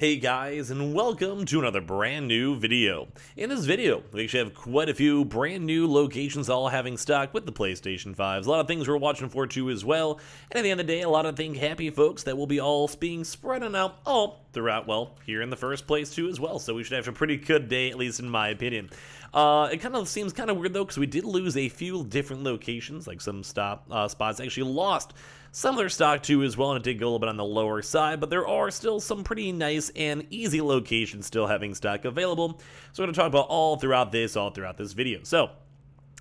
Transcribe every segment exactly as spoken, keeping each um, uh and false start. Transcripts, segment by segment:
Hey guys, and welcome to another brand new video. In this video, we actually have quite a few brand new locations all having stock with the PlayStation fives. A lot of things we're watching for too as well. And at the end of the day, a lot of thing happy folks that will be all being spread out all throughout, well, here in the first place too as well. So we should have a pretty good day, at least in my opinion. Uh, it kind of seems kind of weird though, because we did lose a few different locations, like some stop uh, spots actually lost some of their stock too as well, and it did go a little bit on the lower side, but there are still some pretty nice and easy locations still having stock available. So we're going to talk about all throughout this, all throughout this video. So hope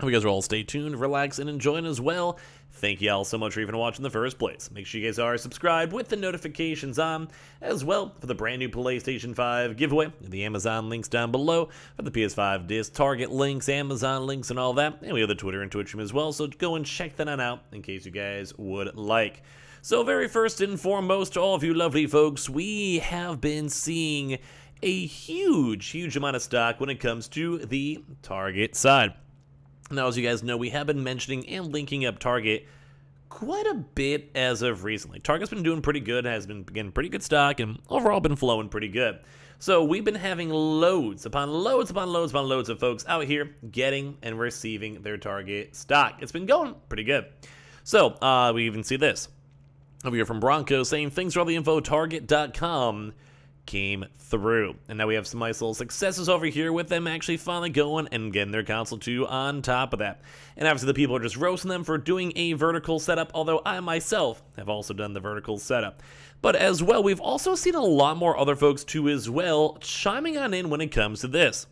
you guys are all stay tuned, relax, and enjoying as well. Thank you all so much for even watching in the first place. Make sure you guys are subscribed with the notifications on, as well for the brand new PlayStation five giveaway, the Amazon links down below, for the P S five disc, Target links, Amazon links, and all that. And we have the Twitter and Twitch stream as well, so go and check that on out in case you guys would like. So very first and foremost, to all of you lovely folks, we have been seeing a huge, huge amount of stock when it comes to the Target side. Now, as you guys know, we have been mentioning and linking up Target quite a bit as of recently. Target's been doing pretty good, has been getting pretty good stock, and overall been flowing pretty good. So we've been having loads upon loads upon loads upon loads of folks out here getting and receiving their Target stock. It's been going pretty good. So uh, we even see this over here from Bronco saying, "Thanks for all the info, Target dot com. Came through." And now we have some nice little successes over here with them actually finally going and getting their console too on top of that. And obviously the people are just roasting them for doing a vertical setup, although I myself have also done the vertical setup. But as well, we've also seen a lot more other folks too as well chiming on in when it comes to this.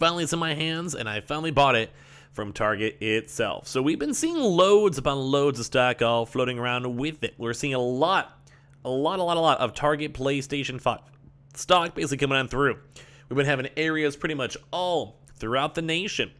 Finally it's in my hands and I finally bought it from Target itself. So we've been seeing loads upon loads of stock all floating around with it. We're seeing a lot A lot, a lot, a lot of Target PlayStation five stock basically coming on through. We've been having areas pretty much all throughout the nation.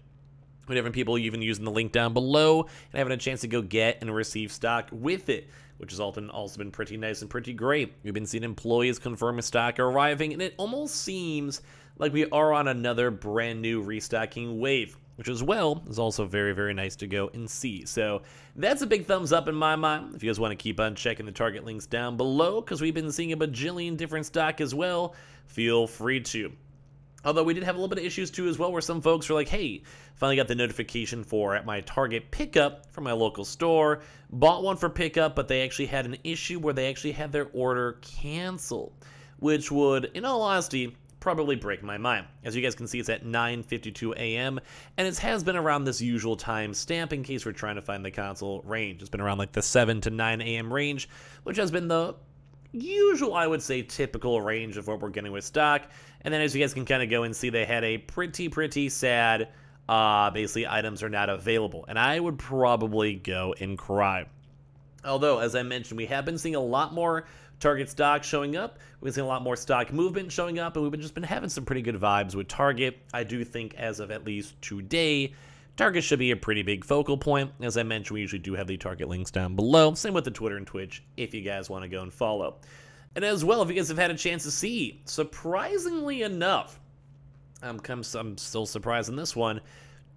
We're having people even using the link down below and having a chance to go get and receive stock with it, which has often also been pretty nice and pretty great. We've been seeing employees confirm stock arriving, and it almost seems like we are on another brand new restocking wave, which as well is also very, very nice to go and see. So that's a big thumbs up in my mind. If you guys want to keep on checking the Target links down below, because we've been seeing a bajillion different stock as well, feel free to. Although we did have a little bit of issues too as well, where some folks were like, "Hey, finally got the notification for at my Target pickup from my local store, bought one for pickup," but they actually had an issue where they actually had their order canceled, which would, in all honesty, probably break my mind. As you guys can see, it's at nine fifty-two a m and it has been around this usual time stamp in case we're trying to find the console range. It's been around like the seven to nine a m range, which has been the usual, I would say, typical range of what we're getting with stock. And then as you guys can kind of go and see, they had a pretty, pretty sad, uh, basically items are not available. And I would probably go and cry. Although, as I mentioned, we have been seeing a lot more Target stock showing up. We've seen a lot more stock movement showing up, and we've been just been having some pretty good vibes with Target. I do think as of at least today, Target should be a pretty big focal point. As I mentioned, we usually do have the Target links down below. Same with the Twitter and Twitch if you guys want to go and follow. And as well, if you guys have had a chance to see, surprisingly enough, I'm, I'm still surprised in this one,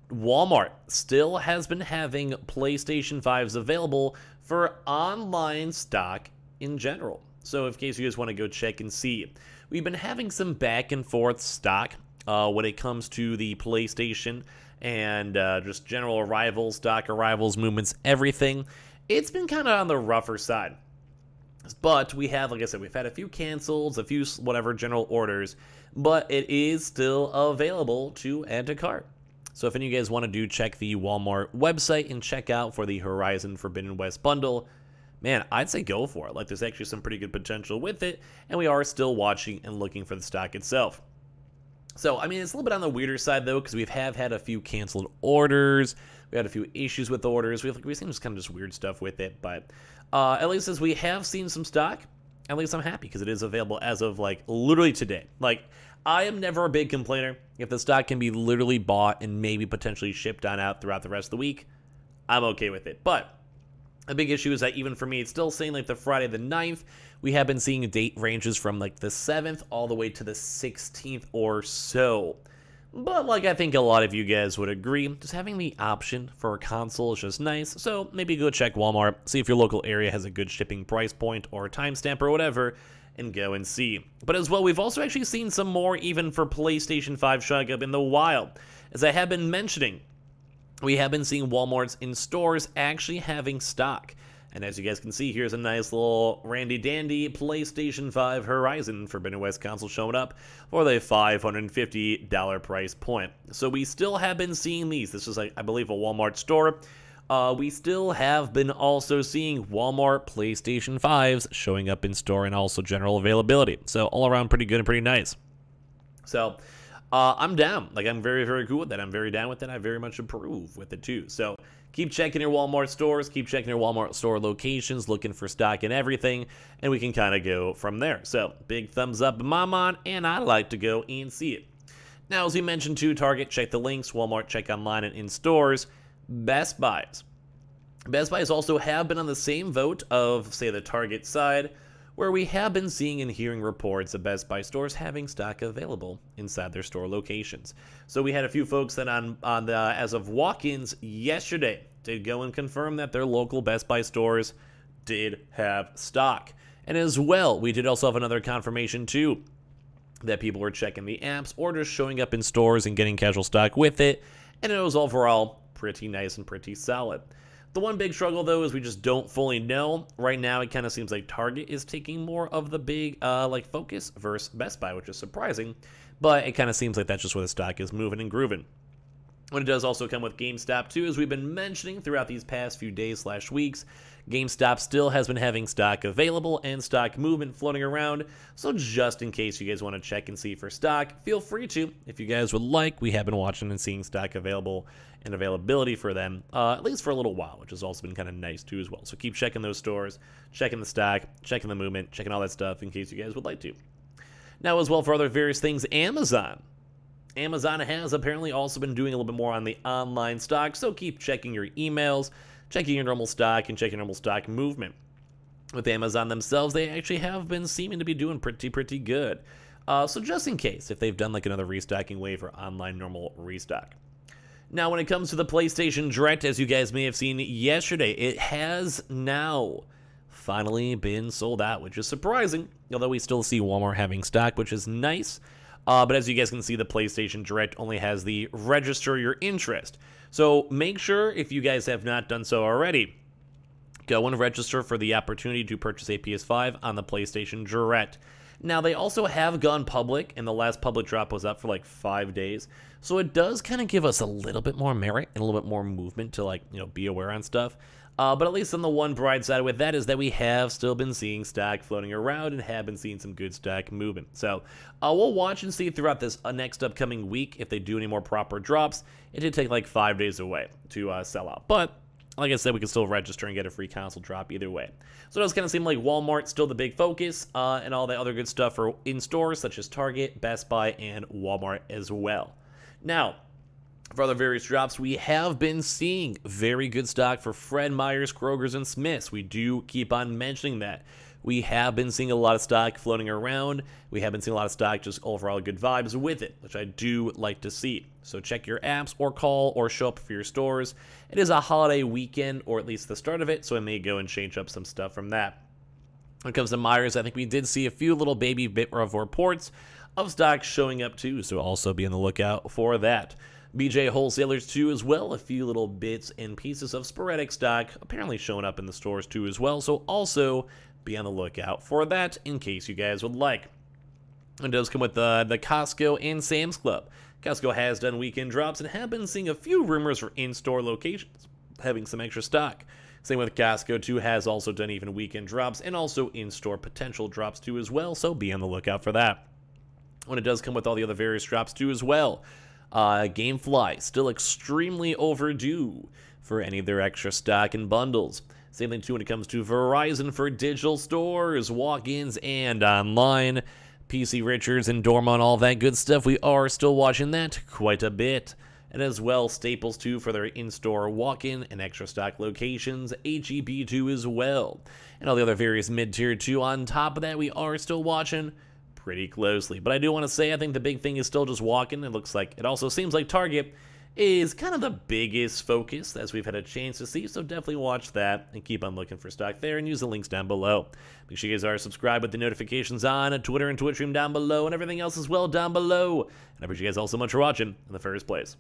Walmart still has been having PlayStation fives available for online stock in general. So in case you guys want to go check and see, we've been having some back and forth stock uh, when it comes to the PlayStation and uh, just general arrivals, stock arrivals, movements, everything. It's been kind of on the rougher side. But we have, like I said, we've had a few cancels, a few whatever general orders, but it is still available to add to cart. So if any of you guys want to do, check the Walmart website and check out for the Horizon Forbidden West bundle. Man, I'd say go for it. Like, there's actually some pretty good potential with it, and we are still watching and looking for the stock itself. So, I mean, it's a little bit on the weirder side, though, because we have had a few canceled orders. We had a few issues with orders. We've, we've seen just kind of just weird stuff with it, but uh, at least as we have seen some stock, at least I'm happy because it is available as of, like, literally today. Like, I am never a big complainer. If the stock can be literally bought and maybe potentially shipped on out throughout the rest of the week, I'm okay with it, but a big issue is that even for me, it's still saying like the Friday the ninth, we have been seeing date ranges from like the seventh all the way to the sixteenth or so. But like I think a lot of you guys would agree, just having the option for a console is just nice. So maybe go check Walmart, see if your local area has a good shipping price point or timestamp or whatever, and go and see. But as well, we've also actually seen some more even for PlayStation five showing up in the wild. As I have been mentioning, we have been seeing Walmarts in stores actually having stock. And as you guys can see, here's a nice little randy-dandy PlayStation five Horizon Forbidden West console showing up for the five hundred fifty dollar price point. So we still have been seeing these. This is, I believe, a Walmart store. Uh, we still have been also seeing Walmart PlayStation fives showing up in store and also general availability. So all around pretty good and pretty nice. So uh, I'm down. Like, I'm very, very cool with that. I'm very down with that. I very much approve with it too. So keep checking your Walmart stores. Keep checking your Walmart store locations, looking for stock and everything. And we can kind of go from there. So big thumbs up in my mind, and I'd like to go and see it. Now, as we mentioned too, Target, check the links. Walmart, check online and in stores. Best Buys. Best Buys also have been on the same vote of, say, the Target side, where we have been seeing and hearing reports of Best Buy stores having stock available inside their store locations. So we had a few folks that on, on the, as of walk-ins yesterday, did go and confirm that their local Best Buy stores did have stock. And as well, we did also have another confirmation too, that people were checking the apps, orders showing up in stores and getting casual stock with it. And it was overall pretty nice and pretty solid. The one big struggle, though, is we just don't fully know. Right now, it kind of seems like Target is taking more of the big uh, like focus versus Best Buy, which is surprising. But it kind of seems like that's just where the stock is moving and grooving. What it does also come with GameStop, too, as we've been mentioning throughout these past few days slash weeks, GameStop still has been having stock available and stock movement floating around. So just in case you guys want to check and see for stock, feel free to. If you guys would like, we have been watching and seeing stock available and availability for them, uh, at least for a little while, which has also been kind of nice, too, as well. So keep checking those stores, checking the stock, checking the movement, checking all that stuff in case you guys would like to. Now, as well, for other various things, Amazon. Amazon has apparently also been doing a little bit more on the online stock, so keep checking your emails, checking your normal stock, and checking normal stock movement. With Amazon themselves, they actually have been seeming to be doing pretty, pretty good. Uh, so just in case, if they've done like another restocking wave or online normal restock. Now, when it comes to the PlayStation Direct, as you guys may have seen yesterday, it has now finally been sold out, which is surprising, although we still see Walmart having stock, which is nice. Uh, but as you guys can see, the PlayStation Direct only has the register your interest. So make sure, if you guys have not done so already, go and register for the opportunity to purchase a P S five on the PlayStation Direct. Now, they also have gone public, and the last public drop was up for like five days. So it does kind of give us a little bit more merit and a little bit more movement to, like, you know, be aware on stuff. Uh, but at least on the one bright side with that is that we have still been seeing stock floating around and have been seeing some good stock moving. So uh, we'll watch and see throughout this uh, next upcoming week if they do any more proper drops. It did take like five days away to uh, sell out. But like I said, we can still register and get a free console drop either way. So it does kind of seem like Walmart's still the big focus, uh, and all that other good stuff are in stores such as Target, Best Buy, and Walmart as well. Now, for other various drops, we have been seeing very good stock for Fred Meyer's, Kroger's, and Smith's. We do keep on mentioning that. We have been seeing a lot of stock floating around. We have been seeing a lot of stock, just overall good vibes with it, which I do like to see. So check your apps or call or show up for your stores. It is a holiday weekend, or at least the start of it, so I may go and change up some stuff from that. When it comes to Meyer's, I think we did see a few little baby bit of reports of stock showing up too, so also be on the lookout for that. B J Wholesalers too as well, a few little bits and pieces of sporadic stock apparently showing up in the stores too as well, so also be on the lookout for that in case you guys would like. It does come with the, the Costco and Sam's Club. Costco has done weekend drops and have been seeing a few rumors for in-store locations having some extra stock. Same with Costco too, has also done even weekend drops and also in-store potential drops too as well, so be on the lookout for that. When it does come with all the other various drops too as well, Uh, Gamefly, still extremely overdue for any of their extra stock and bundles. Same thing, too, when it comes to Verizon for digital stores, walk-ins, and online. P C Richards and Dormon, all that good stuff. We are still watching that quite a bit. And as well, Staples, too, for their in-store walk-in and extra stock locations. H E B, too, as well. And all the other various mid-tier, too. On top of that, we are still watching pretty closely, but I do want to say I think the big thing is still just walking. It looks like it also seems like Target is kind of the biggest focus as we've had a chance to see, so definitely watch that and keep on looking for stock there and use the links down below. Make sure you guys are subscribed with the notifications on and Twitter and Twitch stream down below and everything else as well down below. And I appreciate you guys all so much for watching in the first place.